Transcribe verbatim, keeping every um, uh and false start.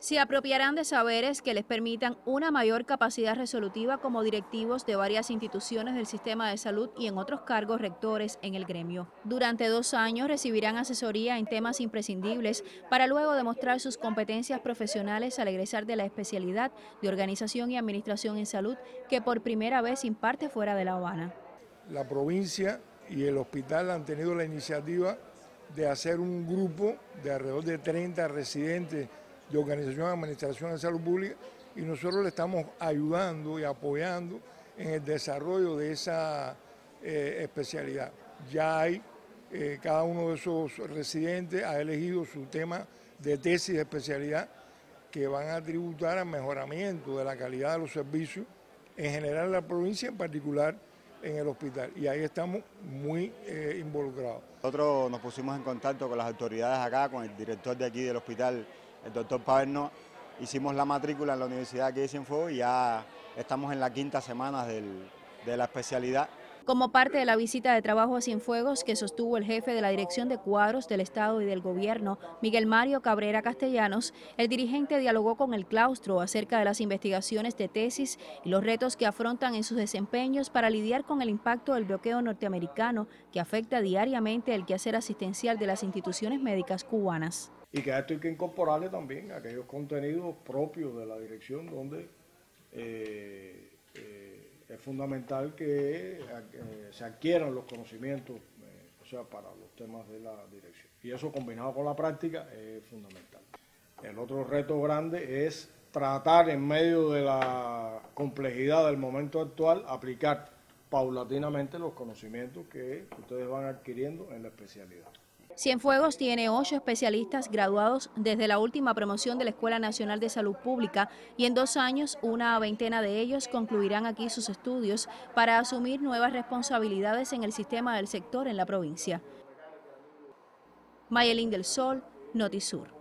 Se apropiarán de saberes que les permitan una mayor capacidad resolutiva como directivos de varias instituciones del sistema de salud y en otros cargos rectores en el gremio. Durante dos años recibirán asesoría en temas imprescindibles para luego demostrar sus competencias profesionales al egresar de la especialidad de Organización y Administración en Salud que por primera vez imparte fuera de La Habana. La provincia y el hospital han tenido la iniciativa de hacer un grupo de alrededor de treinta residentes de Organización y Administración de Salud Pública, y nosotros le estamos ayudando y apoyando en el desarrollo de esa eh, especialidad. Ya hay, eh, cada uno de esos residentes ha elegido su tema de tesis de especialidad que van a tributar al mejoramiento de la calidad de los servicios en general en la provincia, en particular en el hospital, y ahí estamos muy eh, involucrados. Nosotros nos pusimos en contacto con las autoridades acá, con el director de aquí del hospital, el doctor Pavel. No, hicimos la matrícula en la Universidad aquí de Cienfuegos y ya estamos en la quinta semana del, de la especialidad. Como parte de la visita de trabajo a Cienfuegos que sostuvo el jefe de la Dirección de Cuadros del Estado y del Gobierno, Miguel Mario Cabrera Castellanos, el dirigente dialogó con el claustro acerca de las investigaciones de tesis y los retos que afrontan en sus desempeños para lidiar con el impacto del bloqueo norteamericano que afecta diariamente el quehacer asistencial de las instituciones médicas cubanas. Y que a esto hay que incorporarle también aquellos contenidos propios de la dirección, donde eh, eh, es fundamental que eh, se adquieran los conocimientos, eh, o sea, para los temas de la dirección. Y eso combinado con la práctica es fundamental. El otro reto grande es tratar, en medio de la complejidad del momento actual, aplicar paulatinamente los conocimientos que ustedes van adquiriendo en la especialidad. Cienfuegos tiene ocho especialistas graduados desde la última promoción de la Escuela Nacional de Salud Pública, y en dos años una veintena de ellos concluirán aquí sus estudios para asumir nuevas responsabilidades en el sistema del sector en la provincia. Mayelín del Sol, NotiSur.